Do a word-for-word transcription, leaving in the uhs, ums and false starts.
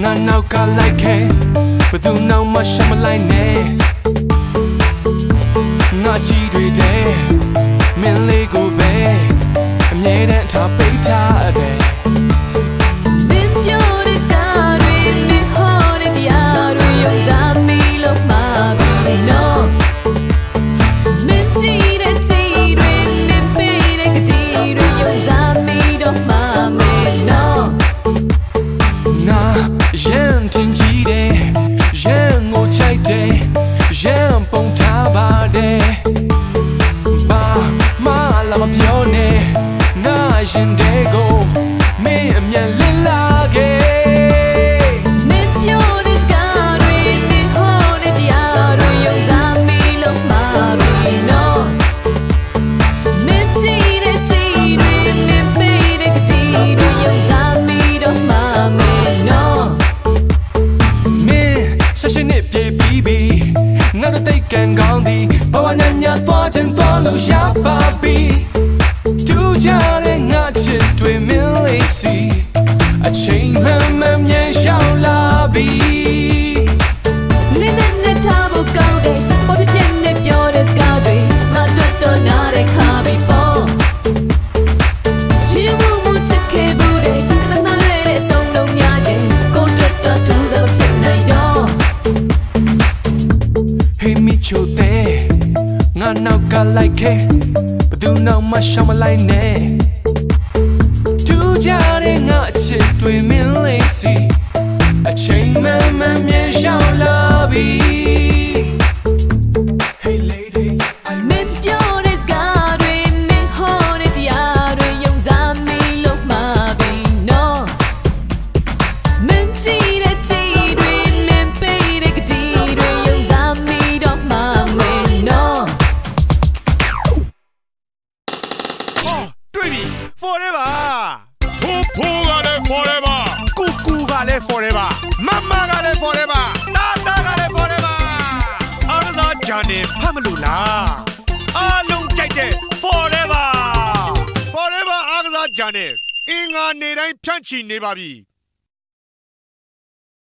난 나올까 like 모두 너무 샤멀라이네 나 지뢰대 밀리고 배 내일은 다 베이타대 Forever, forever, Agza Janet. Inga Nerai Pianchi Nebabi.